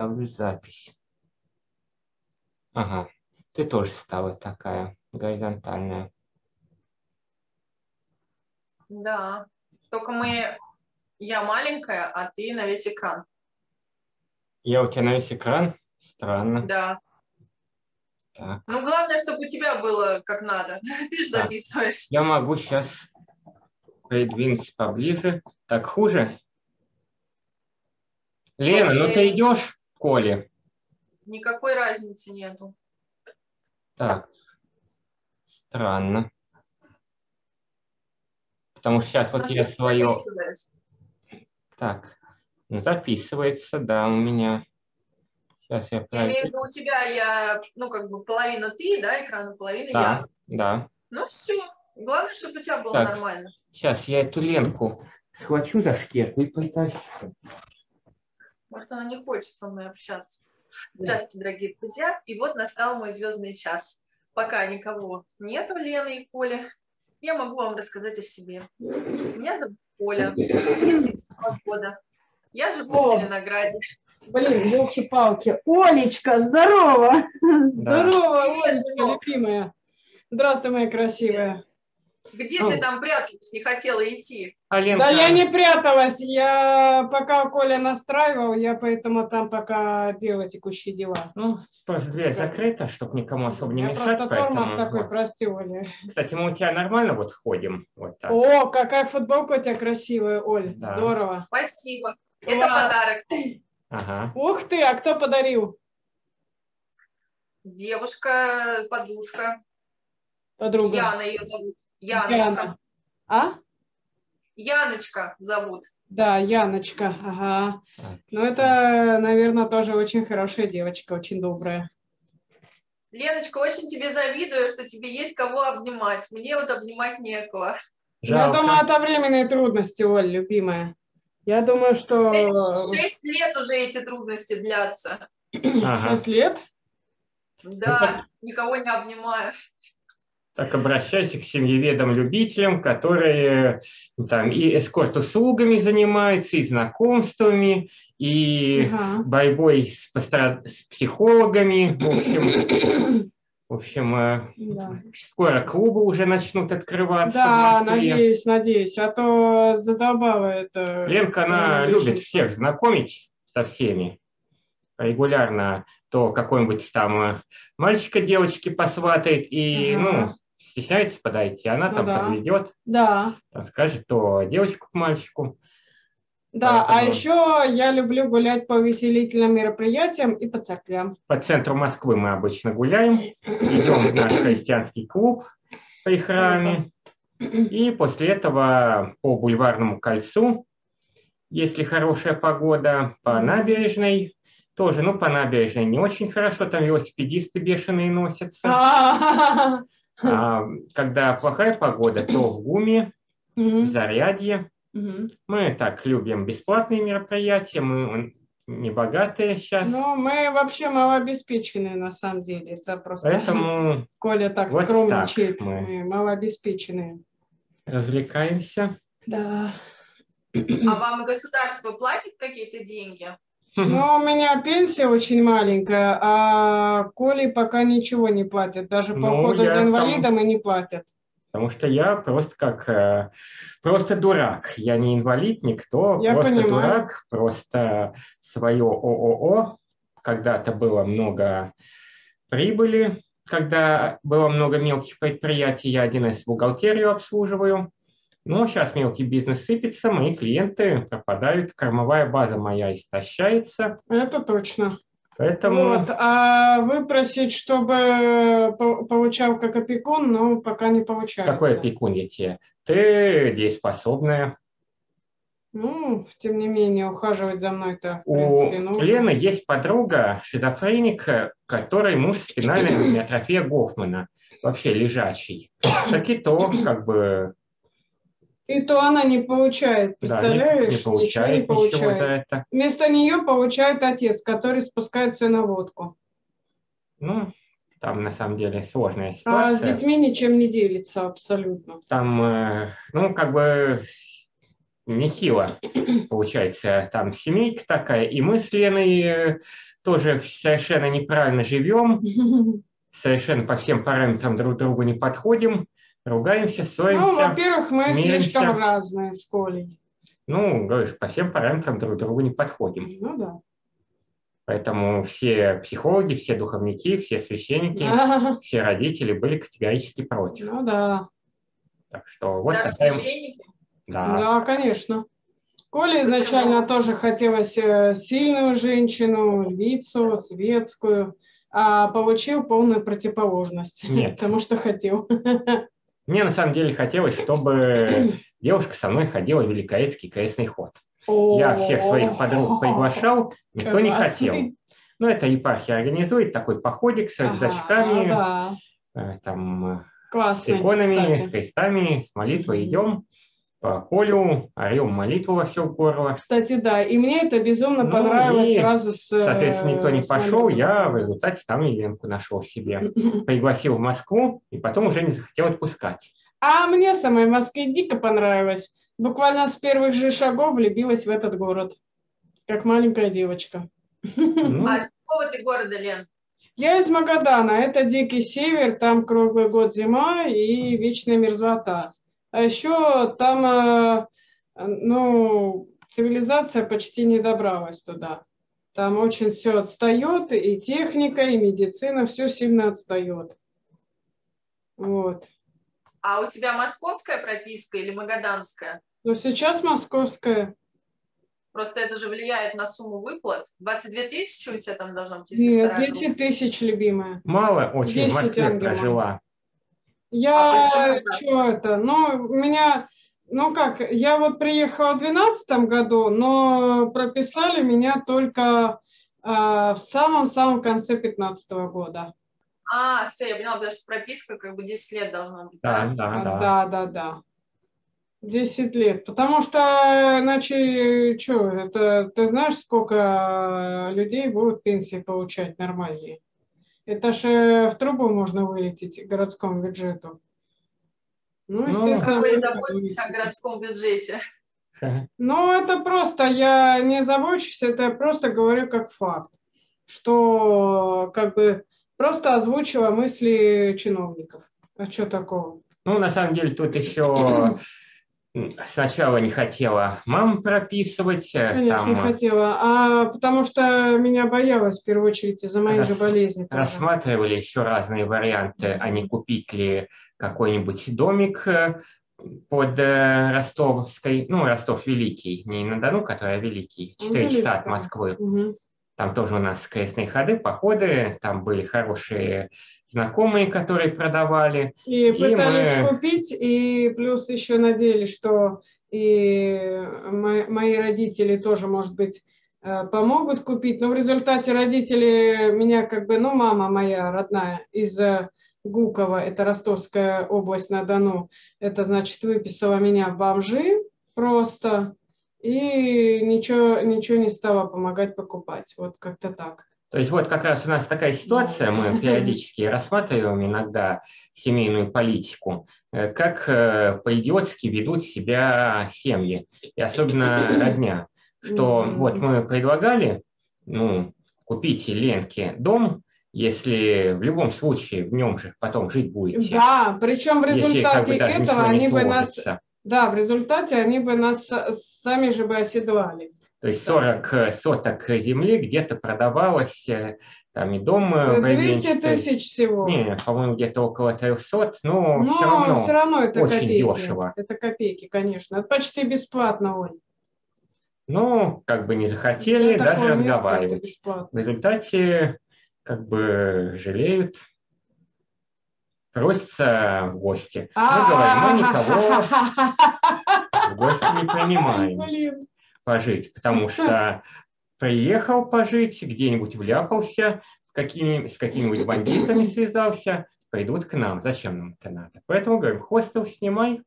Ставлю запись. Ага, ты тоже стала такая горизонтальная. Да, только я маленькая, а ты на весь экран. Я у тебя на весь экран? Странно. Да. Так. Ну, главное, чтобы у тебя было как надо. Ты же записываешь. Я могу сейчас придвинуться поближе. Так хуже? Лена, вообще... ну ты идешь в школе? Никакой разницы нету. Так. Странно. Потому что сейчас вот я свое... Так, ну, записывается, да, у меня. Сейчас я имею в виду, у тебя я, ну, как бы половина ты, да, экрана, половина я. Да. Ну все, главное, чтобы у тебя было так нормально. Сейчас я эту Ленку схвачу за шкирку и потащу. Может, она не хочет со мной общаться. Здравствуйте, дорогие друзья. И вот настал мой звездный час. Пока никого нету, Лены и Коли, я могу вам рассказать о себе. Меня зовут Коля, мне 32 года. Я живу в Селенограде. Блин, елки-палки. Олечка, здорово! Да. Здорово, Олечка, любимая. Здравствуй, моя красивая. Где ты там пряталась, не хотела идти? Аленка. Да я не пряталась. Я пока Коля настраивал, я поэтому там пока делала текущие дела. Ну, тоже дверь закрыта, чтобы никому особо не мешать. Просто тормоз такой, прости, Оля. Кстати, мы у тебя нормально вот входим. Вот так. О, какая футболка у тебя красивая, Оль. Да. Здорово. Спасибо. Класс. Это подарок. Ага. Ух ты, а кто подарил? Девушка, подушка. Подруга. Яна ее зовут. Яночка. Яна. А? Яночка зовут. Да, Яночка. Ага. Ну, это, наверное, тоже очень хорошая девочка, очень добрая. Леночка, очень тебе завидую, что тебе есть кого обнимать. Мне вот обнимать некого. Я думаю, это временные трудности, Оль, любимая. Я думаю, что... 6 лет уже эти трудности длятся. 6 лет? Да, никого не обнимаю. Так обращайся к семьеведам-любителям, которые там и эскорт-услугами занимаются, и знакомствами, и борьбой с психологами. В общем, скоро клубы уже начнут открываться. Да, надеюсь, надеюсь, а то задолбала это. Ленка, она любит всех знакомить со всеми. Регулярно то какой-нибудь там мальчика девочки посватает и, ну, стесняется подойти, она там подведет, там скажет то девочку к мальчику. Да, поэтому... а еще я люблю гулять по увеселительным мероприятиям и по церквям. По центру Москвы мы обычно гуляем, идем в наш христианский клуб при храме, и после этого по Бульварному кольцу, если хорошая погода, по набережной. Тоже, ну, по набережной не очень хорошо, там велосипедисты бешеные носятся. Когда плохая погода, то в ГУМе, в Зарядье. Мы так любим бесплатные мероприятия, мы не богатые сейчас. Ну, мы вообще малообеспеченные, на самом деле. Это просто поэтому Коля так вот скромничает. Так мы малообеспеченные. Развлекаемся. Да. А вам государство платит какие-то деньги? Но у меня пенсия очень маленькая, а Коле пока ничего не платят. Даже по уходу за инвалидом и не платят. Потому что я просто как... Просто дурак. Я не инвалид, никто. Я просто дурак. Просто свое ООО. Когда-то было много прибыли. Когда было много мелких предприятий, я один из бухгалтерию обслуживаю. Ну, сейчас мелкий бизнес сыпется, мои клиенты пропадают, кормовая база моя истощается. Это точно. Поэтому... Вот, а выпросить, чтобы получал как опекун, но пока не получается. Какой опекун я тебе? Ты дееспособная. Ну, тем не менее, ухаживать за мной-то, в принципе, нужно. У Лены есть подруга, шизофреник, которой муж спинальная амиотрофия Гофмана, вообще лежачий. Так и то, как бы... И то она не получает, представляешь, да, ничего не получает. За это. Вместо нее получает отец, который спускает все на водку. Ну, там на самом деле сложная ситуация. А с детьми ничем не делится абсолютно. Там, ну, как бы нехило. Получается, там семейка такая. И мы с Леной тоже совершенно неправильно живем. Совершенно по всем параметрам друг другу не подходим. Ругаемся, ссоримся. Ну, во-первых, мы слишком разные с Колей. Ну, говоришь, по всем параметрам друг другу не подходим. Ну да. Поэтому все психологи, все духовники, все священники, все родители были категорически против. Ну да. Так что вот даже такая... священники? Да. Да, конечно. Коле изначально тоже хотелось сильную женщину, львицу, светскую, а получил полную противоположность тому, что хотел. Мне на самом деле хотелось, чтобы девушка со мной ходила в Великорецкий крестный ход. Я всех своих подруг приглашал, никто не хотел. Но это епархия организует такой походик с рюкзачками, там, с иконами, с крестами, с молитвой идем. По полю, орем молитву во все горло. Кстати, да, и мне это безумно понравилось сразу с... Соответственно, никто не пошел, я в результате там Еленку нашел себе. Пригласил в Москву, и потом уже не захотел отпускать. А мне самой в Москве дико понравилось. Буквально с первых же шагов влюбилась в этот город. Как маленькая девочка. А из какого ты города, Лен? Я из Магадана. Это дикий север, там круглый год зима и вечная мерзлота. А еще там, ну, цивилизация почти не добралась туда. Там очень все отстает, и техника, и медицина, все сильно отстает. Вот. А у тебя московская прописка или магаданская? Ну, сейчас московская. Просто это же влияет на сумму выплат. 22 тысячи у тебя там должно быть? Нет, 10 тысяч, любимая. Мало очень, в Москве прожила. Я, что это, ну, меня, ну как, я вот приехала в 2012 году, но прописали меня только в самом-самом конце 2015 года. А, все, я поняла, потому что прописка как бы 10 лет должна быть. Да. 10 лет, потому что, иначе, что, это, ты знаешь, сколько людей будут пенсии получать нормальные? Это же в трубу можно вылететь городскому бюджету. Ну, естественно... Вы заботитесь о городском бюджете. Ну, это просто, я не забочусь, это я просто говорю как факт, что как бы просто озвучила мысли чиновников. А что такого? Ну, на самом деле, тут еще... Сначала не хотела маму прописывать. Конечно, не хотела, потому что меня боялась в первую очередь из-за моей же болезни. Рассматривали еще разные варианты, а не купить ли какой-нибудь домик под Ростовской, ну, Ростов-Великий, не на Дону, который Великий, 4 часа от Москвы. Там тоже у нас крестные ходы, походы, там были хорошие знакомые, которые продавали. И пытались купить, и плюс еще надеялись, что и мои родители тоже, может быть, помогут купить. Но в результате родители меня как бы, ну, мама моя родная из Гукова, это Ростовская область на Дону, это значит выписала меня в бомжи просто. И ничего не стало помогать покупать. Вот как-то так. То есть вот как раз у нас такая ситуация, мы периодически рассматриваем иногда семейную политику, как по-идиотски ведут себя семьи, и особенно родня. Что вот мы предлагали, ну, купить Ленке дом, если в любом случае в нем же потом жить будете. Да, причем в результате этого они бы нас... Да, в результате они бы нас сами же бы оседлали. То есть 40 соток земли где-то продавалось, там и дом... 200 тысяч всего. Не, по-моему, где-то около 300, но все равно это очень копейки. Дешево. Это копейки, конечно. Это почти бесплатно, Оль. Ну, как бы не захотели, это даже разговаривать. В результате как бы жалеют. Просится в гости. Мы говорим, мы никого в гости не принимаем пожить, потому что приехал пожить, где-нибудь вляпался, с какими-нибудь бандитами связался, придут к нам. Зачем нам это надо? Поэтому говорим, хостел снимай.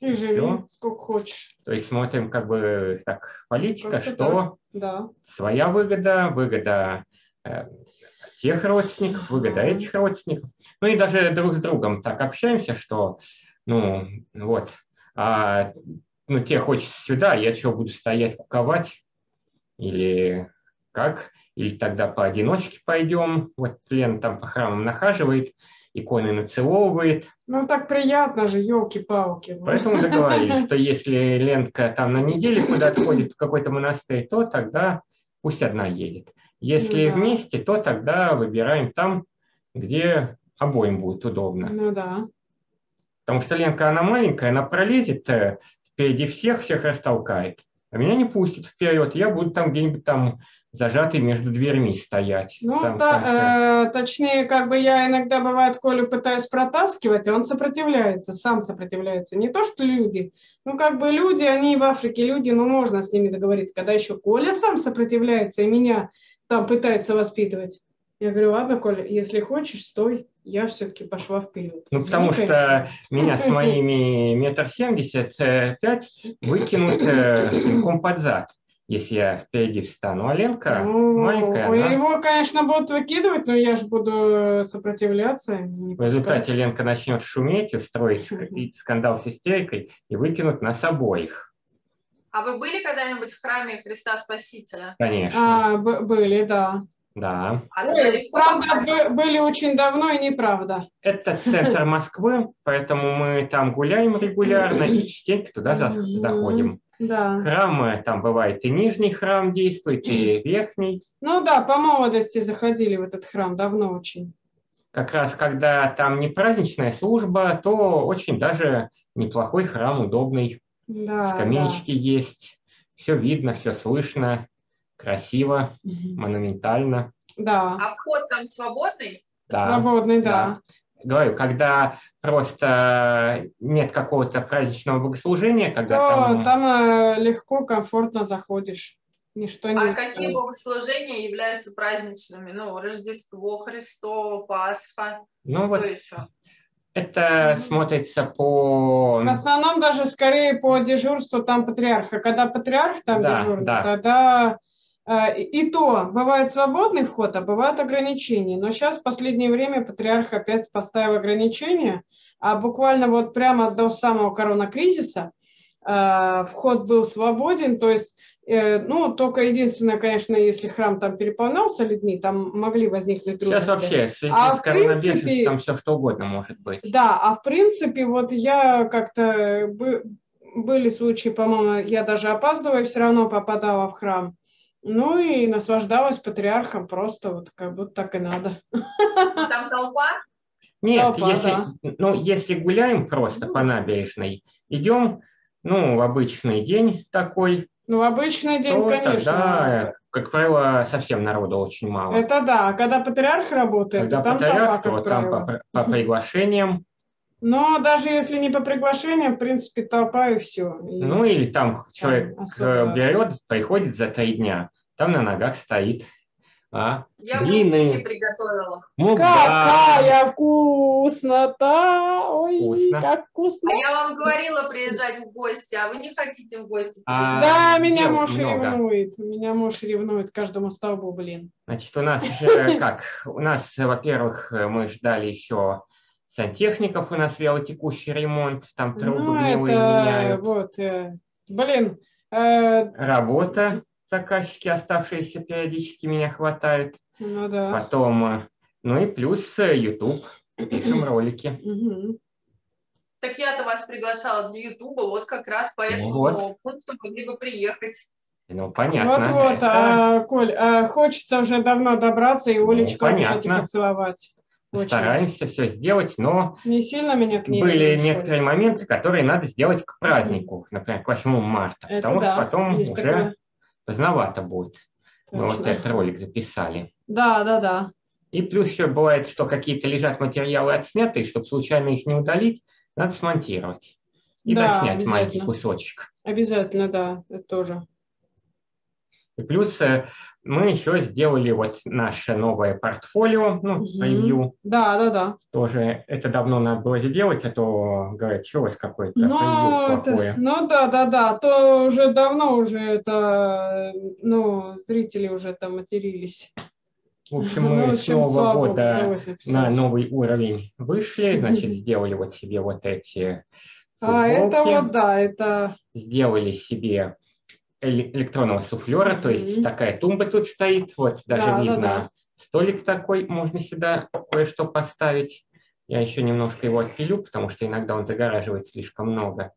И живи сколько хочешь. То есть смотрим как бы так политика, что своя выгода, выгода... тех родственников, выгода этих родственников. Ну и даже друг с другом так общаемся, что, ну, вот, ну, тебе хочется сюда, я что, буду стоять, куковать? Или как? Или тогда поодиночке пойдем. Вот Лена там по храмам нахаживает, иконы нацеловывает. Ну, так приятно же, елки-палки. Поэтому договорились, что если Ленка там на неделю куда-то ходит в какой-то монастырь, то тогда пусть одна едет. Если вместе, то тогда выбираем там, где обоим будет удобно. Ну да. Потому что Ленка, она маленькая, она пролезет впереди всех, всех растолкает. А меня не пустит вперед, я буду там где-нибудь там зажатый между дверьми стоять. Ну, точнее, как бы я иногда, бывает, Колю пытаюсь протаскивать, и он сопротивляется, сам сопротивляется. Не то, что люди. Ну, как бы люди, они в Африке люди, ну, можно с ними договориться. Когда еще Коля сам сопротивляется и меня там пытается воспитывать. Я говорю, ладно, Коля, если хочешь, стой, я все-таки пошла вперед. Ну, потому что меня с моими 1,75 м выкинут пинком под зад, если я впереди встану. А Ленка маленькая. Его, конечно, будут выкидывать, но я же буду сопротивляться. В результате Ленка начнет шуметь, устроить скандал с истерикой и выкинут нас обоих. А вы были когда-нибудь в храме Христа Спасителя? Конечно. Были, да. Да. Ой, правда, были очень давно и неправда. Это центр Москвы, поэтому мы там гуляем регулярно и частенько туда заходим. Да. Храмы, там бывает и нижний храм действует, и верхний. Ну да, по молодости заходили в этот храм, давно очень. Как раз, когда там не праздничная служба, то очень даже неплохой храм, удобный. Да, скамеечки есть, все видно, все слышно. Красиво, монументально. Да. А вход там свободный? Да. Свободный, да. Говорю, когда просто нет какого-то праздничного богослужения, когда там легко, комфортно заходишь. Ничто не... А какие богослужения являются праздничными? Ну, Рождество Христово, Пасха, ну, что еще? Это смотрится по... В основном даже скорее по дежурству там патриарха. Когда патриарх там дежурит, тогда... И то, бывает свободный вход, а бывают ограничения. Но сейчас в последнее время патриарх опять поставил ограничения, а буквально вот прямо до самого коронакризиса вход был свободен. То есть, ну, только единственное, конечно, если храм там переполнялся людьми, там могли возникнуть трудности. Сейчас вообще, в связи с коронабеженством, там все что угодно может быть. Да, а в принципе, вот я как-то... Были случаи, по-моему, я даже опаздывая, все равно попадала в храм. Ну и наслаждалась патриархом просто вот как будто так и надо. Там толпа? Нет, толпа, если гуляем просто по набережной, идем, ну, в обычный день такой. Ну, в обычный день, конечно. Да, как правило, совсем народу очень мало. Это да, а когда патриарх работает, когда там патриарх, толпа, там по приглашениям. Но даже если не по приглашению, в принципе, толпа и все. И... Ну, или там человек берет, приходит за 3 дня, там на ногах стоит. Я блины приготовила. Какая вкуснота! Ой, вкусно. Как вкусно! А я вам говорила приезжать в гости, а вы не хотите в гости. Да, меня муж ревнует. Меня муж ревнует каждому столбу, блин. Значит, у нас же как? У нас, во-первых, мы ждали еще... Сантехников у нас велотекущий ремонт, там трубы гнилые меняют. Вот, работа, заказчики оставшиеся периодически меня хватает. Ну да. Потом, ну и плюс YouTube, пишем ролики. Так я-то вас приглашала для Ютуба, вот как раз по этому пункту могли бы приехать. Ну, понятно. Вот-вот, Коль, хочется уже давно добраться и Олечку хотите поцеловать. Очень. Стараемся все сделать, но не сильно меня были некоторые моменты, которые надо сделать к празднику, например, к 8 марта, это потому что потом есть уже такое... поздновато будет. Точно. Мы вот этот ролик записали. Да. И плюс еще бывает, что какие-то лежат материалы отснятые, чтобы случайно их не удалить, надо смонтировать и доснять маленький кусочек. Обязательно, да, это тоже. И плюс мы еще сделали вот наше новое портфолио, ну, превью. Да. Тоже это давно надо было сделать, а то, говорят, что у вас какое-то превью плохое. Ну, да. То уже давно уже это, ну, зрители уже там матерились. В общем, мы с Нового года на новый уровень вышли, значит, сделали вот себе вот эти футболки. Это вот, это... сделали себе электронного суфлера, то есть такая тумба тут стоит, вот даже видно столик такой, можно сюда кое-что поставить. Я еще немножко его отпилю, потому что иногда он загораживает слишком много.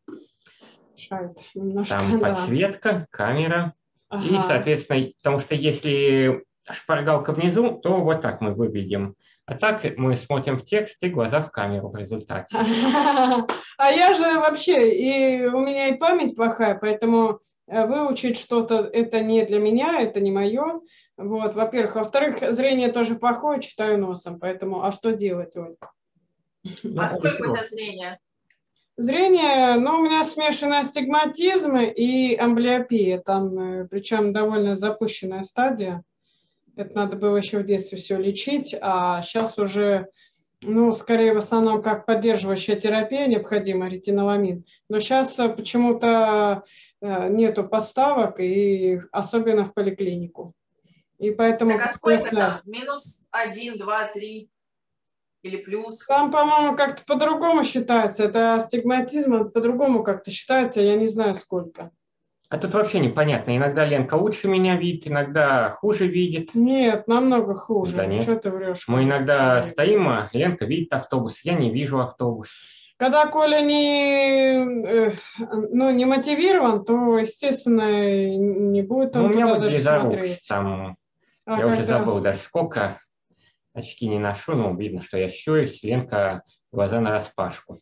Немножко, там подсветка, камера. И, соответственно, потому что если шпаргалка внизу, то вот так мы выглядим. А так мы смотрим в текст и глаза в камеру в результате. А я же вообще, и у меня и память плохая, поэтому выучить что-то это не для меня, это не мое. Вот, во-первых. Во-вторых, зрение тоже плохое, читаю носом, поэтому а что делать, Оль? А сколько это зрение? Зрение, ну, у меня смешанный астигматизм и амблиопия, там, причем довольно запущенная стадия. Это надо было еще в детстве все лечить, а сейчас уже, ну, скорее в основном как поддерживающая терапия необходима, ретиналамин. Но сейчас почему-то нету поставок, и особенно в поликлинику. И поэтому... Так, а сколько там? -1, 2, 3 или плюс? Там, по-моему, как-то по-другому считается. Это астигматизм, по-другому как-то считается, я не знаю сколько. А тут вообще непонятно. Иногда Ленка лучше меня видит, иногда хуже видит. Нет, намного хуже. Да, что ты врешь? Мы иногда стоим, а Ленка видит автобус, я не вижу автобус. Когда Коля не мотивирован, то, естественно, не будет он туда даже смотреть. Там, я уже забыл даже сколько, очки не ношу, но видно, что я щурюсь, Ленка глаза нараспашку.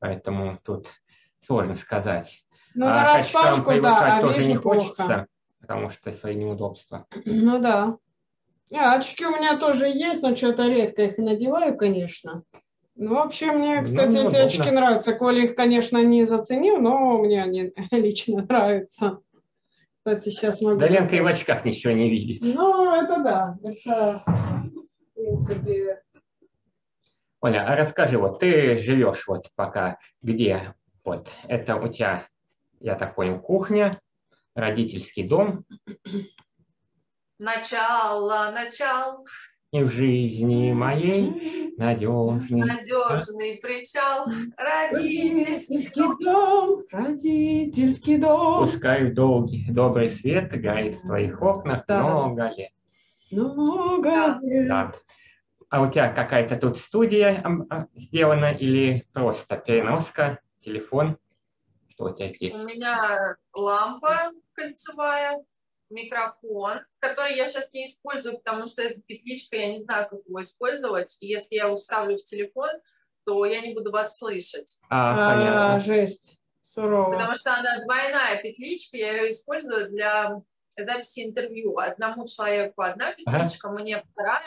Поэтому тут сложно сказать. Ну, нараспашку, да, а тоже не хочется, потому что свои неудобства. Ну да. Очки у меня тоже есть, но что-то редко их надеваю, конечно. Ну, вообще, мне, кстати, эти очки нравятся. Коля их, конечно, не заценил, но мне они лично нравятся. Кстати, сейчас могу... Да Ленка и в очках ничего не видит. Ну, это да. Это, в принципе... Оля, а расскажи, вот ты живешь вот пока где? Вот это у тебя, я так понял, кухня, родительский дом. Начало. И в жизни моей надежный причал, родительский дом. Пускай в долгий добрый свет горит в твоих окнах много лет. А у тебя какая-то тут студия сделана или просто переноска, телефон? Что у тебя есть? У меня лампа кольцевая. Микрофон, который я сейчас не использую, потому что эта петличка, я не знаю, как его использовать. И если я уставлю в телефон, то я не буду вас слышать. Жесть, сурово. Потому что она двойная петличка, я ее использую для записи интервью. Одному человеку одна петличка, мне вторая.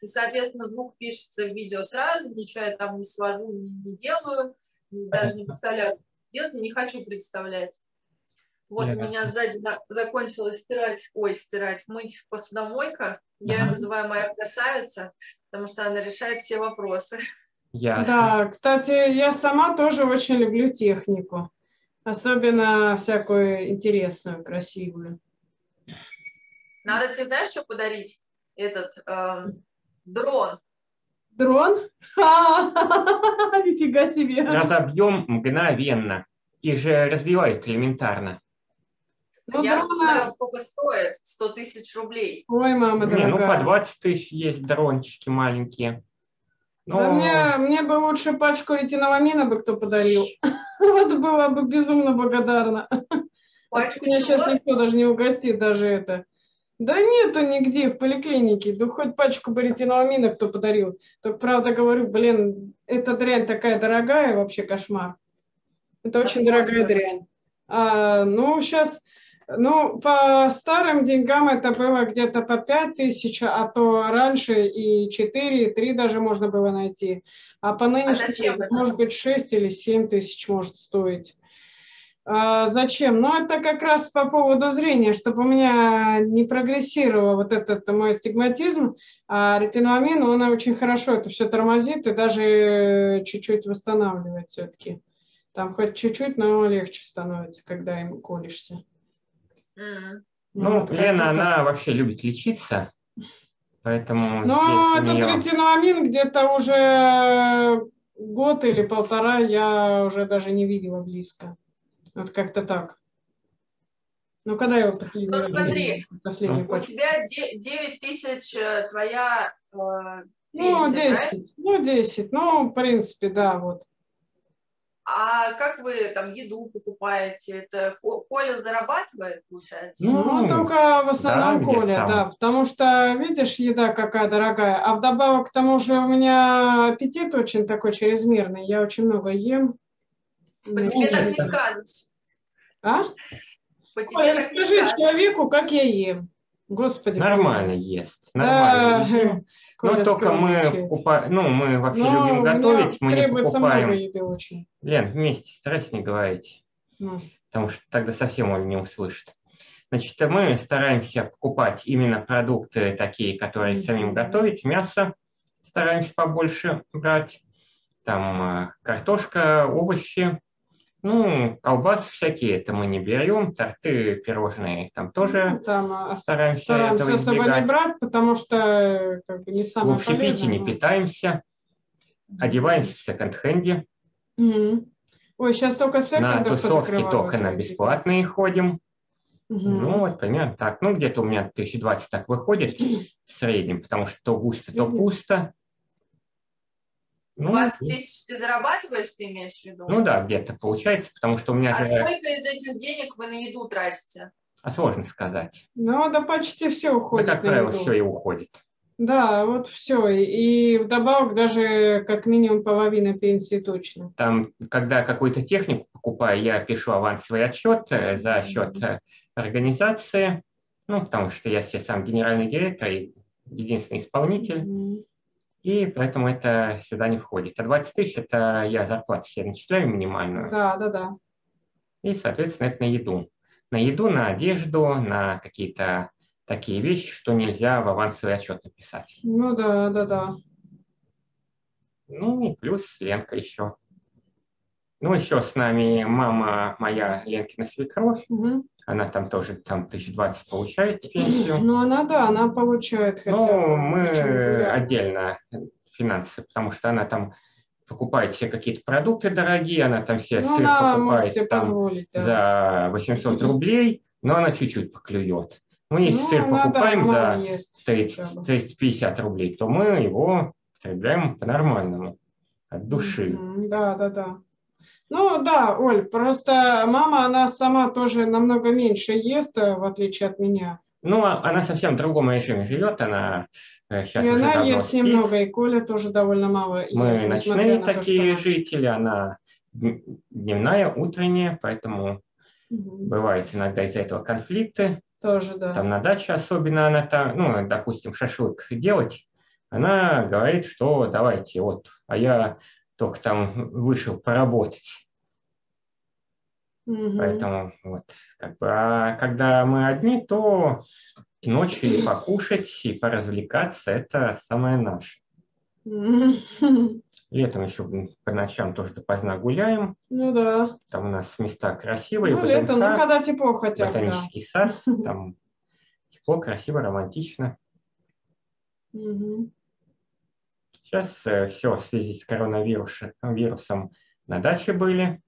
И, соответственно, звук пишется в видео сразу, ничего я там не свожу, не делаю, даже не представляю, делать, не хочу представлять. Вот у меня сзади закончилась мыть посудомойка. Я ее называю моя красавица, потому что она решает все вопросы. Да, кстати, я сама тоже очень люблю технику. Особенно всякую интересную, красивую. Надо тебе, знаешь, что подарить? Этот дрон. Дрон? Нифига себе. Разобьем мгновенно. Их же развивают элементарно. Ну, я посмотрела, сколько стоит. 100 тысяч рублей. Ой, мама дорогая. Ну, по 20 тысяч есть дрончики маленькие. Но... Да мне бы лучше пачку ретиналамина бы кто подарил. Вот была бы безумно благодарна. Пачку меня сейчас никто даже не угостит, даже это. Да нету нигде в поликлинике. Да хоть пачку бы ретиналамина кто подарил. Только, правда, говорю, блин, эта дрянь такая дорогая, вообще кошмар. Это очень дорогая дрянь. Ну, сейчас, ну, по старым деньгам это было где-то по 5 тысяч, а то раньше и 4, и 3 даже можно было найти. А по нынешнему, может быть, 6 или 7 тысяч может стоить. Зачем? Ну, это как раз по поводу зрения, чтобы у меня не прогрессировал вот этот мой астигматизм, а ретиналамин, он очень хорошо это все тормозит и даже чуть-чуть восстанавливает все-таки. Там хоть чуть-чуть, но легче становится, когда им колешься. Ну, вот, Лена, она вообще любит лечиться, поэтому... Ну, этот ретиналамин где-то уже год или полтора я уже даже не видела близко. Вот как-то так. Ну, когда я его последний раз... Ну, смотри, у тебя 9 тысяч твоя... ну, 10, да? Ну, 10, ну, в принципе, да, вот. А как вы там еду покупаете? Это Коля зарабатывает, получается? Ну, только в основном да, Коля, да, потому что, видишь, еда какая дорогая, а вдобавок к тому же у меня аппетит очень такой чрезмерный, я очень много ем. По тебе так не скажешь. А? По тебе так не скажешь. Скажи человеку, как я ем. Господи. Нормально ест. Нормально. Но только мы покупаем, ну, мы вообще любим готовить, мы не покупаем. Лен, вместе старайся не говорить, потому что тогда совсем он не услышит. Значит, мы стараемся покупать именно продукты такие, которые самим готовить, мясо стараемся побольше брать, там картошка, овощи, ну, колбасы всякие, это мы не берем, торты, пирожные, там тоже там, стараемся особо не брать, потому что как бы, не самое в общепите полезное. Не питаемся, одеваемся в секонд-хенде. Ой, сейчас только секонд-хенды позакрываются. На тусовки только на бесплатные ходим. Ну, вот примерно так. Ну, где-то у меня 1020 так выходит в среднем, потому что то густо, то пусто. 20 тысяч ты зарабатываешь, ты имеешь в виду? Ну да, где-то получается, потому что у меня... А сколько из этих денег вы на еду тратите? А сложно сказать. Ну, да почти все уходит. Да, как правило, все и уходит. Да, вот все. И вдобавок даже как минимум половина пенсии точно. Там, когда какую-то технику покупаю, я пишу авансовый отчет за счет организации, ну, потому что я себе сам генеральный директор и единственный исполнитель. И поэтому это сюда не входит. А 20 тысяч – это я зарплату себе начисляю минимальную. Да, да, да. И, соответственно, это на еду. На еду, на одежду, на какие-то такие вещи, что нельзя в авансовый отчет написать. Ну да, да, да. Ну и плюс Ленка еще. Ну еще с нами мама моя, Ленкина свекровь. Она там тоже там 1020 получает пенсию. Ну, она, да, она получает. Хотя но мы отдельно финансы, потому что она там покупает все какие-то продукты дорогие, она там все сыр покупает там, за 800 рублей, но она чуть-чуть поклюет. Мы если сыр покупаем за 350 рублей, то мы его потребляем по-нормальному, от души. Да, да, да. Ну да, Оль, просто мама, она сама тоже намного меньше ест, в отличие от меня. Ну, она совсем в другом режиме живет, она сейчас и уже она ест спит. Немного, и Коля тоже довольно мало ест. Мы ночные такие то, жители, она дневная, утренняя, поэтому бывают иногда из-за этого конфликты. Тоже, да. Там на даче особенно она там, ну, допустим, шашлык делать, она говорит, что давайте, вот, а я... только там вышел поработать. Поэтому вот, как бы, а когда мы одни, то ночью и покушать, и поразвлекаться – это самое наше. Летом еще по ночам тоже допоздна гуляем. Ну да. Там у нас места красивые. Ну, ботанка, летом, ну, когда тепло хотя бы. Ботанический сад, там тепло, красиво, романтично. Сейчас все в связи с коронавирусом на даче были.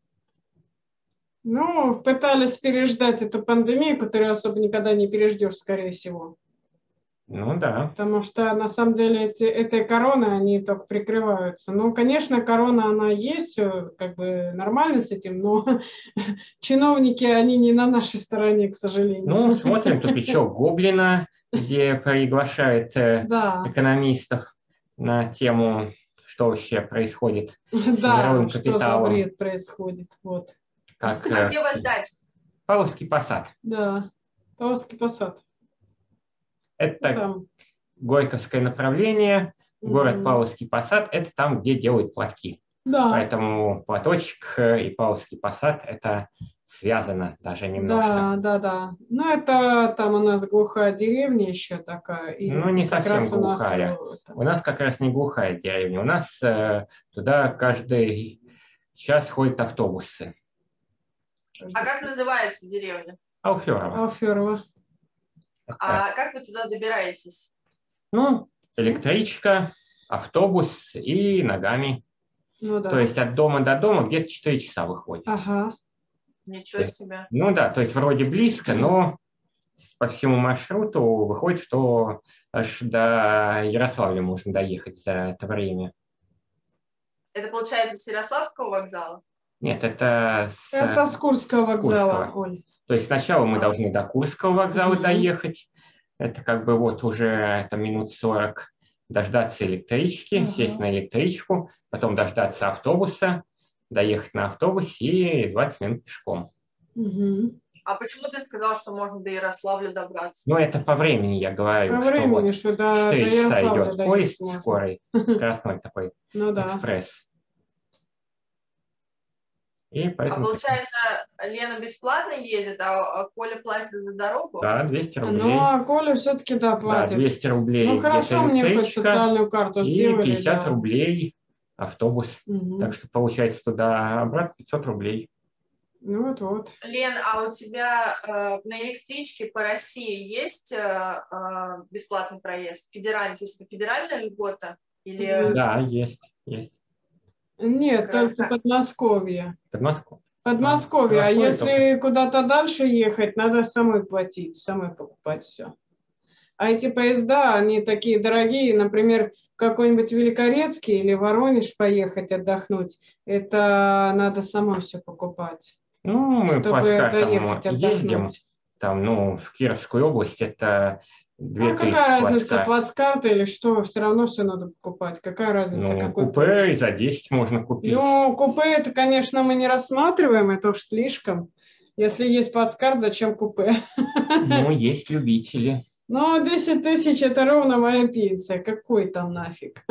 Ну, пытались переждать эту пандемию, которую особо никогда не переждешь, скорее всего. Ну да. Потому что, на самом деле, этой короной они только прикрываются. Ну, конечно, корона, она есть, как бы нормально с этим, но чиновники, они не на нашей стороне, к сожалению. Ну, смотрим «Тупичок Гоблина», где приглашает экономистов на тему, что вообще происходит с здоровым капиталом. Что за бред происходит. Вот. Как, а где вас дача? Павловский посад. Да, Павловский посад. Это там. Горьковское направление, город Павловский посад, это там, где делают платки. Да. Поэтому платочек и Павловский посад – это связано даже немножко. Да, да, да. Ну, это там у нас глухая деревня еще такая. И ну, не совсем глухая. У нас как раз не глухая деревня. У нас туда каждый час ходят автобусы. А как называется деревня? Алферова. Алферова. А как вы туда добираетесь? Ну, электричка, автобус и ногами. Ну, да. То есть от дома до дома где-то 4 часа выходит. Ага. Ничего себе. Ну да, то есть вроде близко, но по всему маршруту выходит, что аж до Ярославля можно доехать за это время. Это получается с Ярославского вокзала? Нет, это с, с Курского вокзала. Оль. То есть сначала мы должны до Курского вокзала доехать. Это как бы вот уже там, минут 40 дождаться электрички, сесть на электричку, потом дождаться автобуса, доехать на автобусе и 20 минут пешком. А почему ты сказал, что можно до Ярославля добраться? Ну, это по времени я говорю. По времени, что до Ярославля идет поезд скорый, красной такой экспресс. И поэтому... А получается, Лена бесплатно едет, а Коля платит за дорогу? Да, 200 рублей. Ну, а Коля все-таки, да, платит. Да, 200 рублей. Ну, хорошо, мне хоть социальную карту сделали. И 50 рублей автобус. Так что, получается, туда-обратно 500 рублей. Ну, вот-вот. Лен, а у тебя на электричке по России есть бесплатный проезд? Федеральный, то есть федеральная льгота? Или... Да, есть, есть. Нет, только Подмосковье. Подмосковье. Подмосковье. А если куда-то дальше ехать, надо самой платить, самой покупать все. А эти поезда, они такие дорогие. Например, какой-нибудь Великорецкий или Воронеж поехать отдохнуть, это надо самой все покупать. Ну, мы чтобы доехать отдохнуть. Там, ну, в Кировскую область это... Ну, какая разница, плацкарты или что, все равно все надо покупать. Какая разница? Ну, какой купе и за 10 можно купить. Ну, купе это, конечно, мы не рассматриваем, это уж слишком. Если есть плацкарт, зачем купе? Ну, есть любители. Ну, 10 тысяч это ровно моя пенсия, какой там нафиг.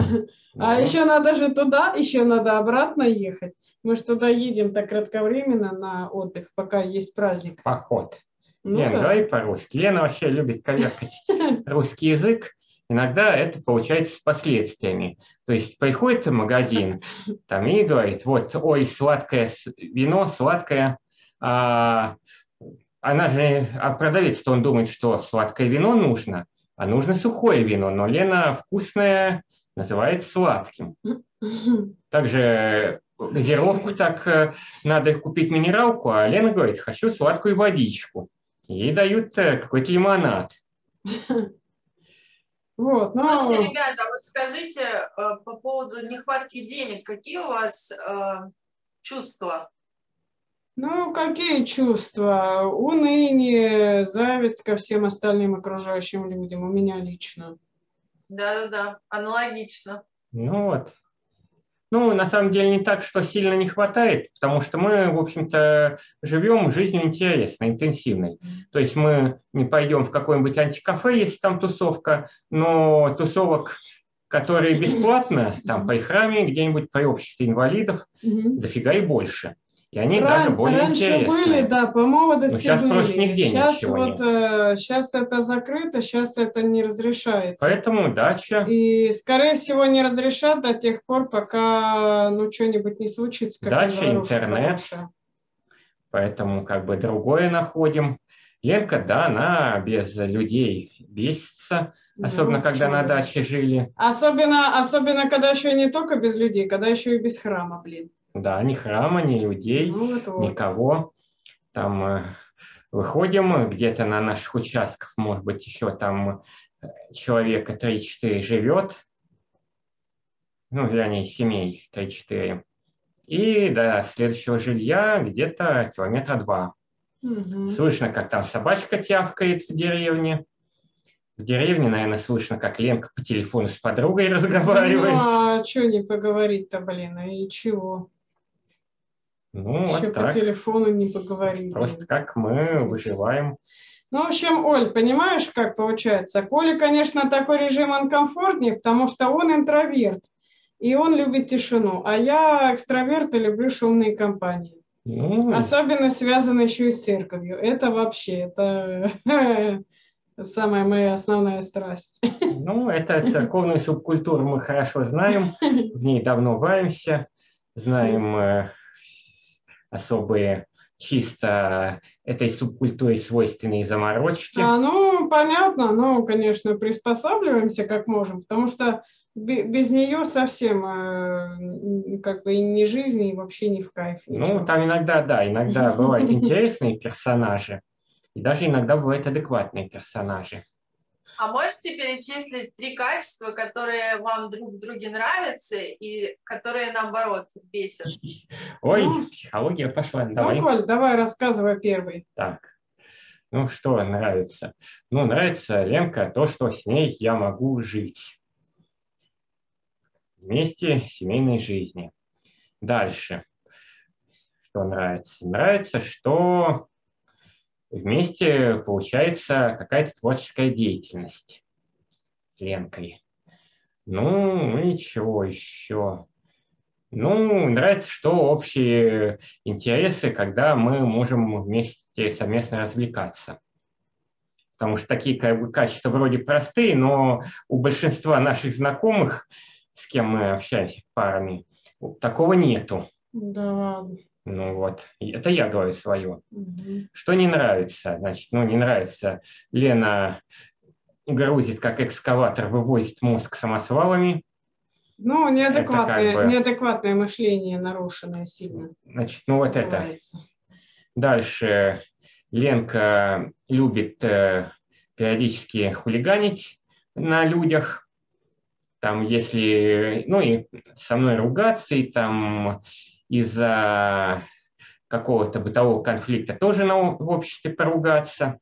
А еще надо же туда, еще надо обратно ехать. Мы же туда едем так кратковременно на отдых, пока есть праздник. Поход. Лена, говори по-русски. Лена вообще любит коверкать русский язык. Иногда это получается с последствиями. То есть приходит в магазин там, и говорит, вот, ой, сладкое вино, сладкое. Она же, продавец-то он думает, что сладкое вино нужно, а нужно сухое вино. Но Лена вкусное называет сладким. Также газировку так надо купить минералку, а Лена говорит, хочу сладкую водичку. Ей дают какой-то лимонад. Вот, ну... Слушайте, ребята, вот скажите по поводу нехватки денег, какие у вас чувства? Ну, какие чувства? Уныние, зависть ко всем остальным окружающим людям, у меня лично. Да-да-да, аналогично. Ну вот. Ну, на самом деле не так, что сильно не хватает, потому что мы, в общем-то, живем жизнью интересной, интенсивной. То есть мы не пойдем в какое-нибудь антикафе, если там тусовка, но тусовок, которые бесплатно, там по храме, где-нибудь при обществе инвалидов, дофига и больше. И они даже более интересные. Раньше были, да, по молодости были. Сейчас просто нигде ничего нет. Сейчас это закрыто, сейчас это не разрешается. Поэтому дача. И, скорее всего, не разрешат до тех пор, пока, ну, что-нибудь не случится. Дача, интернет. Поэтому, как бы, другое находим. Ленка, да, она без людей бесится. Особенно, когда на даче жили. Особенно, когда еще не только без людей, когда еще и без храма, блин. Да, ни храма, ни людей, ну, никого. Там выходим где-то на наших участках, может быть, еще там человека 3-4 живет. Ну, вернее, семей 3-4. И до следующего жилья где-то километра 2. Слышно, как там собачка тявкает в деревне. В деревне, наверное, слышно, как Ленка по телефону с подругой разговаривает. Ну, а что не поговорить-то, блин, и чего? Ну, еще вот так. По телефону не поговорили. Просто как мы выживаем. Ну, в общем, Оль, понимаешь, как получается? Коле, конечно, такой режим он комфортнее, потому что он интроверт, и он любит тишину. А я экстраверт и люблю шумные компании. Ну... Особенно связаны еще и с церковью. Это вообще, это... Самая моя основная страсть. Ну, это церковную субкультуру мы хорошо знаем, в ней давно варимся, знаем особые чисто этой субкультуре свойственные заморочки? Ну, понятно, но, конечно, приспосабливаемся как можем, потому что без нее совсем как бы и не жизнь, и вообще не в кайф. Ничего. Ну, там иногда, да, иногда бывают интересные персонажи, и даже иногда бывают адекватные персонажи. А можете перечислить 3 качества, которые вам друг в друге нравятся и которые, наоборот, бесят? Ой, психология пошла. Давай. Ну, Коль, давай рассказывай первый. Так, ну что нравится? Ну, нравится, Ленка, то, что с ней я могу жить. Вместе семейной жизни. Дальше. Что нравится? Нравится, что... Вместе получается какая-то творческая деятельность с Ленкой. Ну, и чего еще? Ну, нравится, что общие интересы, когда мы можем вместе совместно развлекаться. Потому что такие как бы, качества вроде простые, но у большинства наших знакомых, с кем мы общаемся парами, такого нету. Да ладно. Ну вот, это я говорю свое. Что не нравится? Значит, ну не нравится. Лена грузит, как экскаватор, вывозит мозг самосвалами. Ну, неадекватное, как бы... неадекватное мышление нарушенное сильно. Значит, ну вот называется. Это. Дальше. Ленка любит периодически хулиганить на людях. Там, если, ну и со мной ругаться, и там... из-за какого-то бытового конфликта тоже в обществе поругаться.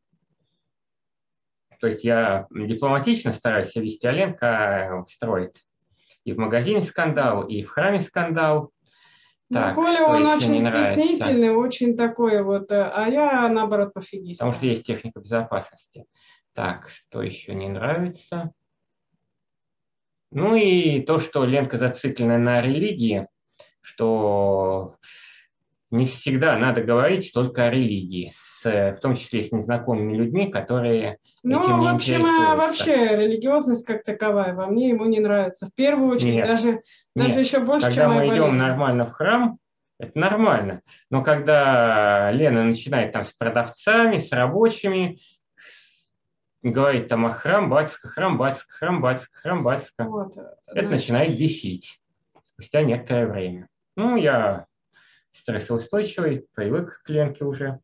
То есть я дипломатично стараюсь вести, а Ленка строит. И в магазине скандал, и в храме скандал. Так, Коля, он очень стеснительный, очень такой вот, а я, наоборот, пофигист. Потому что есть техника безопасности. Так, что еще не нравится? Ну и то, что Ленка зациклена на религии, что не всегда надо говорить только о религии, в том числе с незнакомыми людьми, которые этим не интересуются. Ну, вообще религиозность как таковая во мне ему не нравится. В первую очередь, нет, даже еще больше, когда чем мы идем нормально в храм, это нормально. Но когда Лена начинает там с продавцами, с рабочими, говорит там о храм, батюшка, храм, батюшка, храм, батюшка, храм, батюшка, вот, это начинает бесить спустя некоторое время. Ну, я стрессоустойчивый, привык к Ленке уже.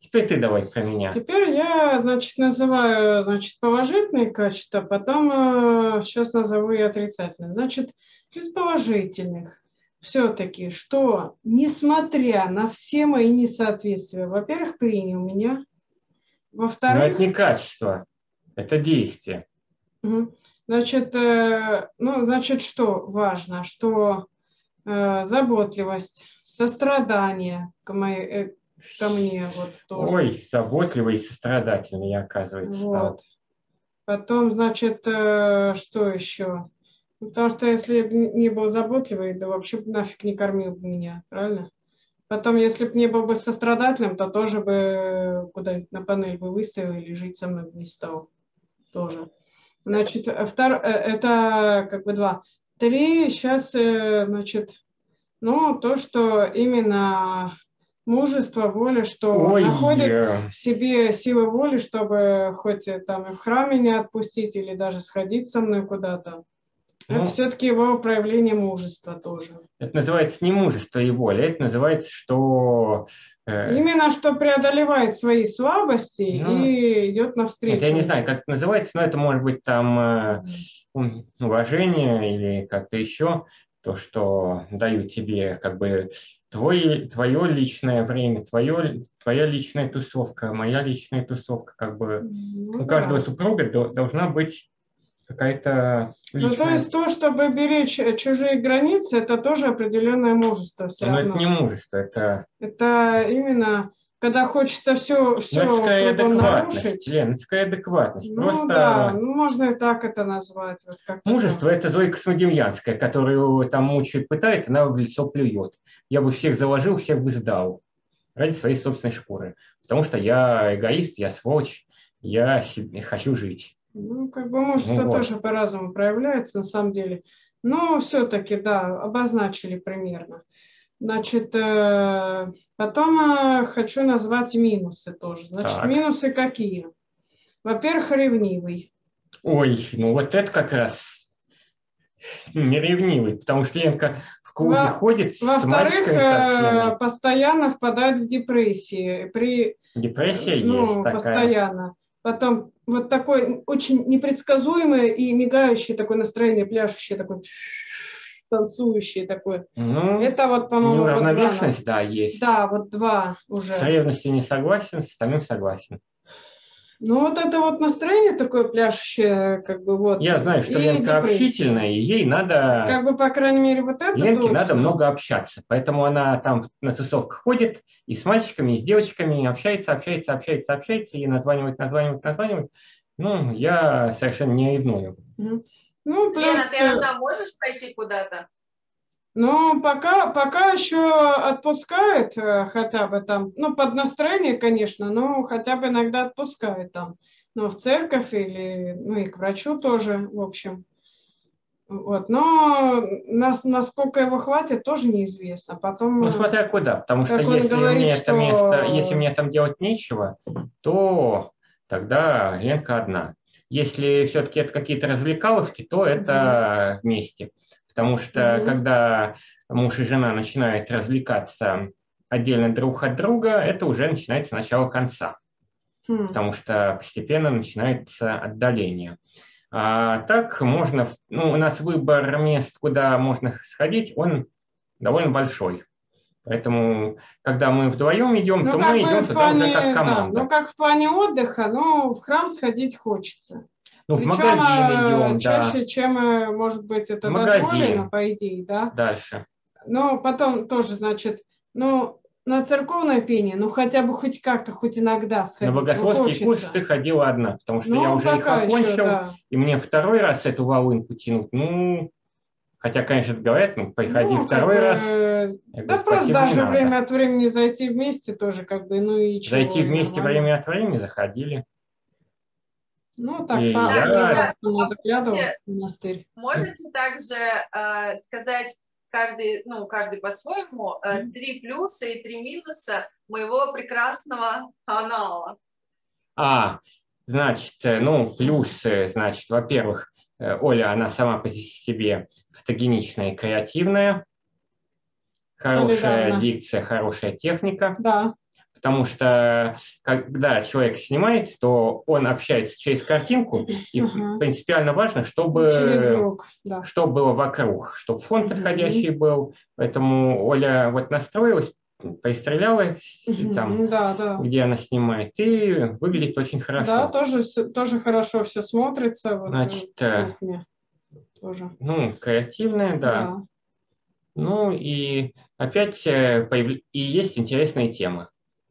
Теперь ты давай про меня. Теперь я, значит, называю, значит, положительные качества, потом сейчас назову и отрицательные. Значит, из положительных все-таки, что несмотря на все мои несоответствия, во-первых, принял меня, во-вторых... Но это не качество, это действие. Угу. Значит, значит, что важно, что заботливость, сострадание ко мне вот тоже. Ой, заботливый и сострадательный, оказывается, вот. Стал. Потом, значит, что еще? Потому что если бы не был заботливый, да вообще нафиг не кормил бы меня, правильно? Потом, если бы не был бы сострадательным, то тоже бы куда-нибудь на панель бы выставил или жить со мной бы не стал тоже. Значит, это как бы 2. 3, сейчас, значит, ну, то, что именно мужество, воля, что находит в себе силы воли, чтобы хоть там и в храме не отпустить, или даже сходить со мной куда-то. Ну, это все-таки его проявление мужества тоже. Это называется не мужество и воля, это называется, что... Именно что преодолевает свои слабости и идет навстречу. Я не знаю, как это называется, но это может быть там уважение или как-то еще, то, что дают тебе как бы твое личное время, твоя личная тусовка, моя личная тусовка. Как бы у каждого супруга должна быть... какая-то личная... Ну, то есть то, чтобы беречь чужие границы, это тоже определенное мужество. Но это не мужество, это... Это именно, когда хочется все нарушить. Леночка, адекватность. Ну просто... да, ну, можно и так это назвать. Вот как-то мужество – это Зоя Космодемьянская, которую там мучают, пытает, она в лицо плюет. Я бы всех заложил, всех бы сдал ради своей собственной шкуры. Потому что я эгоист, я сволочь, я хочу жить. Ну, как бы, может, это тоже по-разному проявляется, на самом деле. Но все-таки, да, обозначили примерно. Значит, потом хочу назвать минусы тоже. Значит, так. Минусы какие? Во-первых, ревнивый. Ой, ну вот это как раз не ревнивый, потому что Ленка в клубе ходит. Во-вторых, постоянно впадает в депрессии. Депрессия есть такая. Постоянно. Потом вот такое очень непредсказуемое и мигающее такое настроение, пляшущее такое... танцующие такое. Ну, это вот, по-моему, неравновешенность, да, есть. Да, вот два уже. С ревностью не согласен, с остальным согласен. Ну, вот это вот настроение такое пляшущее, как бы вот. Я знаю, что Ленка общительная, и ей надо... Как бы, по крайней мере, вот это Ленке точно. Надо много общаться, поэтому она там на тусовках ходит, и с мальчиками, и с девочками общается, и названивает. Ну, я совершенно не ревную. Ну, Лена, ты одна можешь пойти куда-то? Ну, пока еще отпускают хотя бы там, ну, под настроение, конечно, но хотя бы иногда отпускают там. Но в церковь или, ну, и к врачу тоже, в общем. Вот, но насколько его хватит, тоже неизвестно. Потом, ну, смотря куда, потому что если мне это место, если мне там делать нечего, то тогда Ленка одна. Если все-таки это какие-то развлекаловки, то это вместе. Потому что когда муж и жена начинают развлекаться отдельно друг от друга, это уже начинается начало конца. Потому что постепенно начинается отдаление. А так можно... Ну, у нас выбор мест, куда можно сходить, он довольно большой. Поэтому, когда мы вдвоем идем, ну, то мы идем туда уже как команда. Да, ну, как в плане отдыха, но в храм сходить хочется. Ну, причем, в магазин идем, чаще, да. Чем, может быть, это дозволено, по идее, да? Дальше. Но потом тоже, значит, ну, на церковное пение, ну, хотя бы хоть как-то, хоть иногда сходить. На богословский курс ты ходила одна, потому что, ну, я уже их окончил, еще, да. И мне второй раз эту волынку тянуть, ну... Хотя, конечно, говорят, ну, приходи, ну, второй раз. Да, просто даже время от времени зайти вместе тоже, как бы, ну и чего. Зайти вместе нормально. Время от времени заходили. Ну, так, и да, я заглядывала в монастырь. Можете также сказать, каждый по-своему, три плюса и три минуса моего прекрасного канала? Значит, ну, плюсы, значит, во-первых, Оля, она сама по себе фотогеничная и креативная, хорошая дикция, хорошая техника, да. Потому что когда человек снимает, то он общается через картинку, и принципиально важно, чтобы, да. Что было вокруг, чтобы фон подходящий был, поэтому Оля вот настроилась, пристрелялась там, где она снимает, и выглядит очень хорошо. Да, тоже хорошо все смотрится. Вот, значит, тоже. Ну, креативная, да. Ну, и опять есть интересные темы.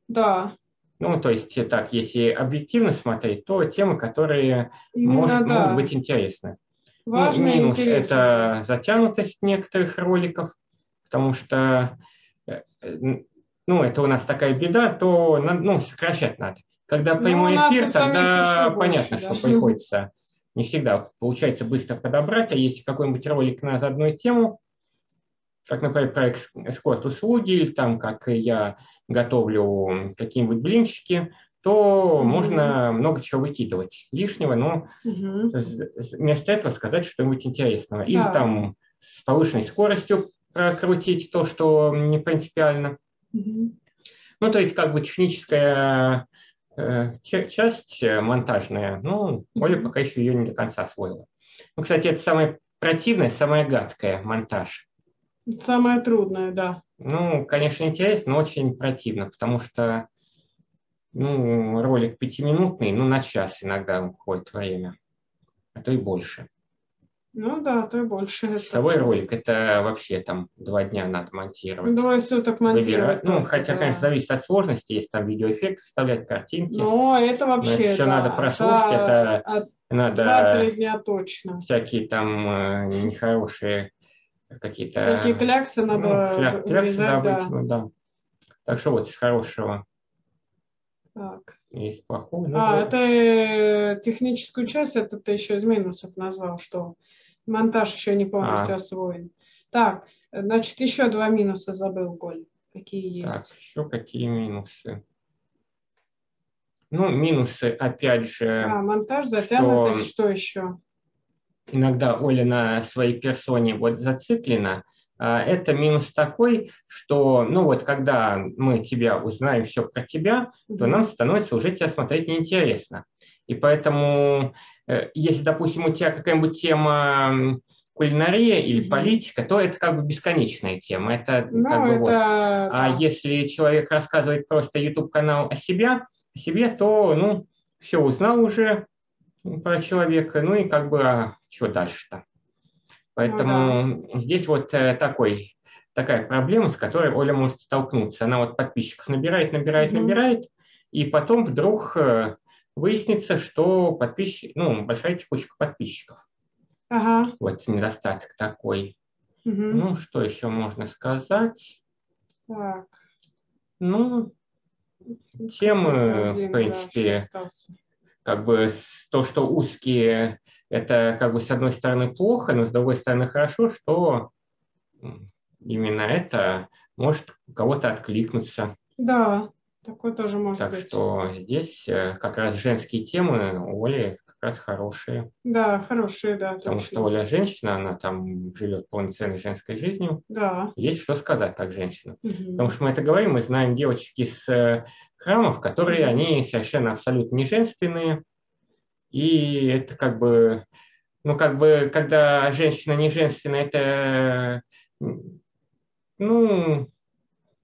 Да. Ну, то есть, так, если объективно смотреть, то темы, которые могут быть интересны. Важный, ну, минус – это затянутость некоторых роликов, потому что... Ну, это у нас такая беда, то, ну, сокращать надо. Когда прямой эфир, тогда понятно, больше, что приходится. Не всегда получается быстро подобрать, а если какой-нибудь ролик на одну тему, как, например, про эскорт-услуги, или там, как я готовлю какие-нибудь блинчики, то можно много чего выкидывать лишнего, но вместо этого сказать что-нибудь интересного. Да. Или там с повышенной скоростью прокрутить то, что не принципиально. Ну, то есть, как бы техническая часть монтажная, ну, Оля пока еще ее не до конца освоила. Ну, кстати, это самое противное, самое гадкое — монтаж. Самое трудное, да. Ну, конечно, интересно, но очень противно, потому что, ну, ролик пятиминутный, ну, на час иногда уходит время, а то и больше. Ну да, то и больше. Часовой ролик, это вообще там 2 дня надо монтировать. 2 суток монтировать. Ну, хотя, конечно, зависит от сложности, если там видеоэффект вставлять, картинки. Но это вообще... Но все надо прослушать, это надо... 2-3 дня точно. Всякие там нехорошие какие-то... Всякие кляксы надо вырезать, да. Так что вот, с хорошего... Так. Есть плохого. Это техническую часть, это ты еще из минусов назвал, что монтаж еще не полностью освоен. Так, значит, еще два минуса забыл, Голь. Какие есть? Так, еще какие минусы? Ну, минусы, опять же... А, монтаж затянутый, что еще? Иногда Оля на своей персоне вот зациклена. Это минус такой, что, ну вот, когда мы тебя узнаем все про тебя, то нам становится уже тебя смотреть неинтересно. И поэтому, если, допустим, у тебя какая-нибудь тема кулинария или политика, то это как бы бесконечная тема. Это, ну, как бы это... Вот. А если человек рассказывает просто YouTube-канал о себе, то, ну, все узнал уже про человека, ну и как бы, а что дальше-то? Поэтому здесь вот такая проблема, с которой Оля может столкнуться. Она вот подписчиков набирает, и потом вдруг выяснится, что подписчики, ну, большая текучка подписчиков. Ага. Вот недостаток такой. Угу. Ну, что еще можно сказать? Так. Ну, темы, в принципе, как бы то, что узкие, это как бы с одной стороны плохо, но с другой стороны хорошо, что именно это может у кого-то откликнуться. Да, такое тоже может быть. Так что здесь как раз женские темы у Оли как раз хорошие. Да, хорошие, да. Потому что Оля женщина, она там живет полноценной женской жизнью. Да. Есть что сказать как женщина. Угу. Потому что мы это говорим, мы знаем девочек из храмов, которые они совершенно абсолютно не женственные. И это как бы, ну как бы, когда женщина не женственная, это, ну,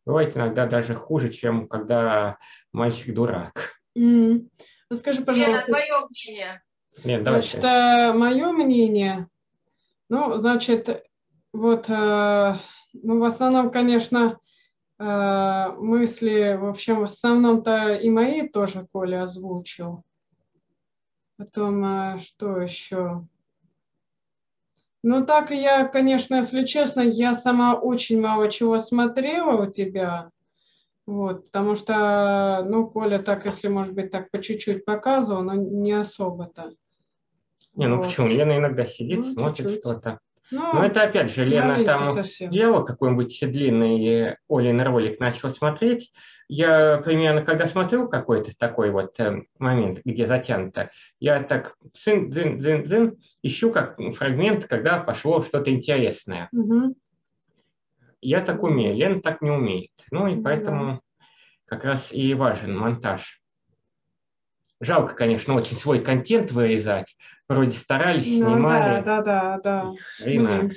бывает иногда даже хуже, чем когда мальчик дурак. Ну, скажи, пожалуйста. Лена, твое мнение. Нет, давайте. Значит, мое мнение, ну, значит, вот, ну, в основном, конечно, мысли, в общем, в основном-то и мои тоже Коля озвучил. Потом, что еще? Ну, так я, конечно, если честно, я сама очень мало чего смотрела у тебя. Вот, потому что, ну, Коля так, если, может быть, так по чуть-чуть показывал, но не особо-то. Не, ну вот. Почему? Лена иногда сидит, ну, смотрит что-то. Но это, опять же, Лена там делала какой-нибудь длинный Олин ролик, начала смотреть. Я примерно, когда смотрю какой-то такой вот момент, где затянуто, я так дзин-дзин-дзин ищу как фрагмент, когда пошло что-то интересное. Угу. Я так умею, Лена так не умеет. Ну и поэтому как раз и важен монтаж. Жалко, конечно, очень свой контент вырезать. Вроде старались, снимали. Да. Хрена.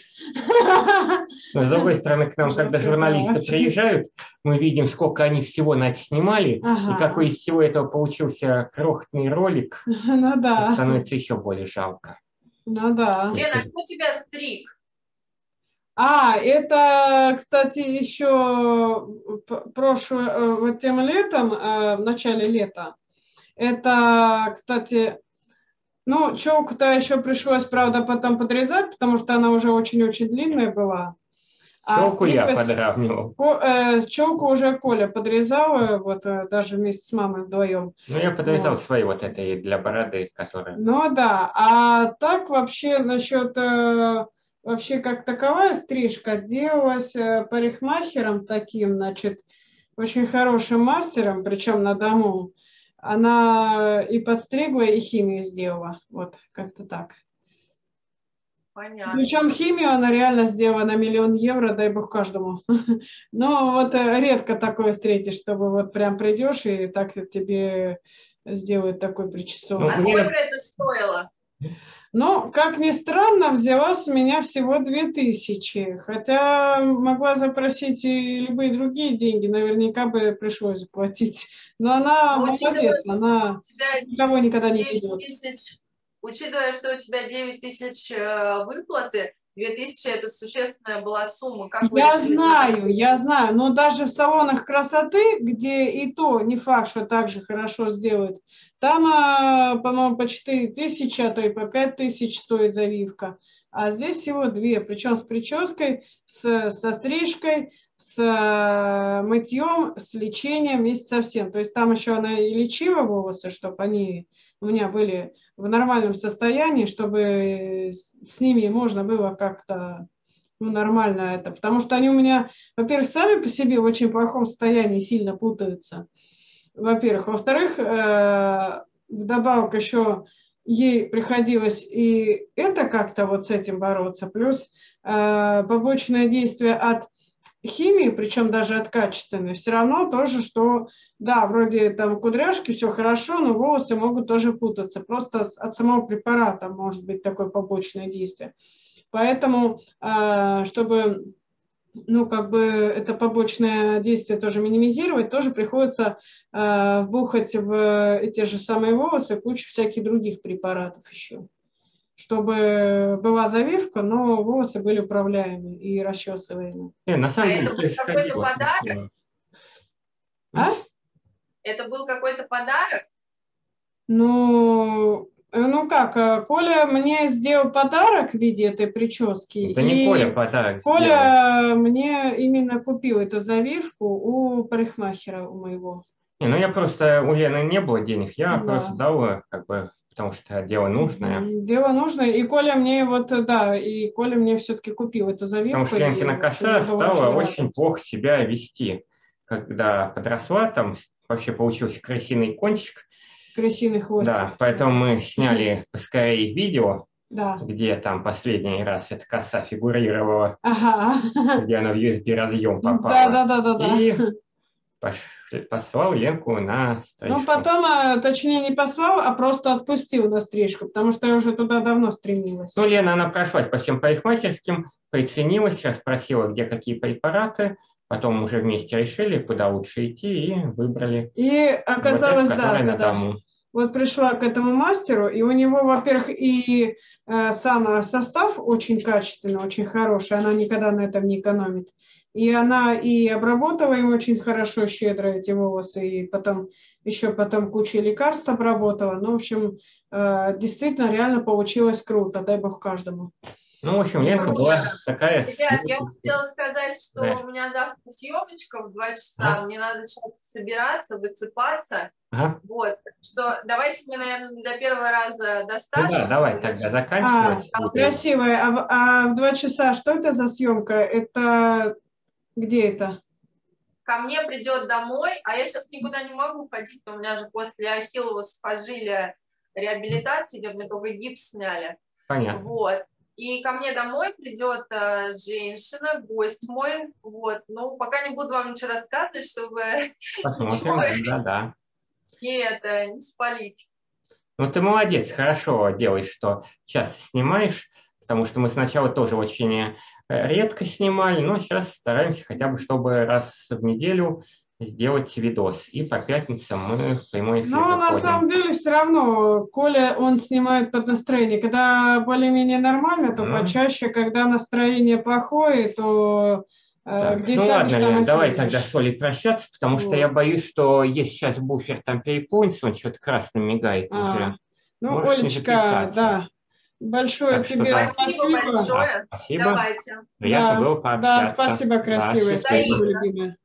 Но с другой стороны, к нам, когда журналисты приезжают, мы видим, сколько они всего снимали, и какой из всего этого получился крохотный ролик. Ну да. Становится еще более жалко. Ну да. Лена, кто тебя стриг? А, это, кстати, еще прошлым, вот тем летом, в начале лета. Это, кстати, ну, челку-то еще пришлось, правда, потом подрезать, потому что она уже очень-очень длинная была. Челку я подравнивал. Челку уже Коля подрезал, вот даже вместе с мамой вдвоем. Ну, я подрезал вот свои вот этой для бороды, которые... Ну, да. А так вообще насчет... Вообще как таковая стрижка делалась парикмахером таким, значит, очень хорошим мастером, причем на дому. Она и подстригла, и химию сделала. Вот, как-то так. Понятно. Причем химию она реально сделала на 1 000 000 евро, дай бог каждому. Но вот редко такое встретишь, чтобы вот прям придешь и так тебе сделают такой причесовый. А сколько это стоило? Ну, как ни странно, взяла с меня всего 2000, хотя могла запросить и любые другие деньги, наверняка бы пришлось заплатить. Но она молодец, она никого никогда не ведет. Учитывая, что у тебя 9000 выплаты, 2000 это существенная была сумма. Как я знаю, но даже в салонах красоты, где и то не факт, что так же хорошо сделают, там, по-моему, по 4000, а то и по 5000 стоит завивка. А здесь всего 2. Причем с прической, со стрижкой, с мытьем, с лечением, вместе со всем. То есть там еще она и лечила волосы, чтобы они у меня были в нормальном состоянии, чтобы с ними можно было как-то ну, нормально это, потому что они у меня, во-первых, сами по себе в очень плохом состоянии сильно путаются, во-первых. Во-вторых, вдобавок еще ей приходилось и это как-то вот с этим бороться, плюс побочное действие от химии, причем даже от качественной, все равно тоже, что, да, вроде там кудряшки, все хорошо, но волосы могут тоже путаться. Просто от самого препарата может быть такое побочное действие. Поэтому, чтобы, ну, как бы это побочное действие тоже минимизировать, тоже приходится вбухать в те же самые волосы кучу всяких других препаратов еще. Чтобы была завивка, но волосы были управляемы и расчесываемы. На самом деле, это был какой-то подарок? А? Это был какой-то подарок? Ну как, Коля мне сделал подарок в виде этой прически. Это не Коля подарок. Коля мне именно купил эту завивку у парикмахера у моего. Ну я просто, у Лены не было денег, я просто дал, как бы... Потому что дело нужное. Дело нужное. И Коля мне вот, да, и Коля мне все-таки купил эту завивку. Потому что Ленкина коса стала очень плохо себя вести. Когда подросла, там вообще получился крысиный кончик. Крысиный хвостик. Да, поэтому мы сняли поскорее видео, где там последний раз эта коса фигурировала, где она в USB-разъем попала. Да-да-да-да-да. И... послал Ленку на стрижку. Ну, потом, точнее, не послал, а просто отпустил на стрижку, потому что я уже туда давно стремилась. Ну, Лена, она прошлась по всем парикмахерским, приценилась, спросила, где какие препараты, потом уже вместе решили, куда лучше идти, и выбрали. И оказалось, вот это, вот пришла к этому мастеру, и у него, во-первых, и сам состав очень качественный, очень хороший, она никогда на этом не экономит. И она и обработала им очень хорошо, щедро эти волосы, и потом еще потом кучу лекарств обработала. Ну, в общем, действительно, реально получилось круто, дай бог каждому. Ну, в общем, Ленка была такая... Ребят, я хотела сказать, что у меня завтра съемочка в 2 часа, мне надо сейчас собираться, высыпаться. Вот, что давайте мы, наверное, до первого раза достаточно. Ну, да, давай тогда заканчиваем. Красивая, а в 2 часа что это за съемка? Это... Где это? Ко мне придет домой, а я сейчас никуда не могу ходить, у меня же после ахиллова сухожилия реабилитация идет, мне только гипс сняли. Понятно. Вот. И ко мне домой придет женщина, гость мой. Вот. Ну, пока не буду вам ничего рассказывать, чтобы и это не спалить. Ну, ты молодец, хорошо делаешь, что сейчас снимаешь, потому что мы сначала тоже очень... редко снимали, но сейчас стараемся хотя бы, чтобы раз в неделю сделать видос. И по пятницам мы в прямой эфир. Но на самом деле все равно Коля, он снимает под настроение. Когда более-менее нормально, то почаще, когда настроение плохое, то... Так, ну ладно, Лена, давай тогда солить прощаться, потому что я боюсь, что если сейчас буфер там переполнится, он что-то красным мигает уже. Ну, может, Олечка, большое так тебе спасибо. Большое. Спасибо. Давайте. Приятно было пообщаться. Да, спасибо, красивая. Спасибо, любимая.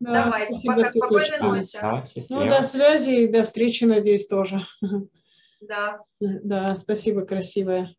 Давайте. Спасибо, пока. Спокойной ночи. Ну, до связи и до встречи, надеюсь, тоже. Да. Да, спасибо, красивая.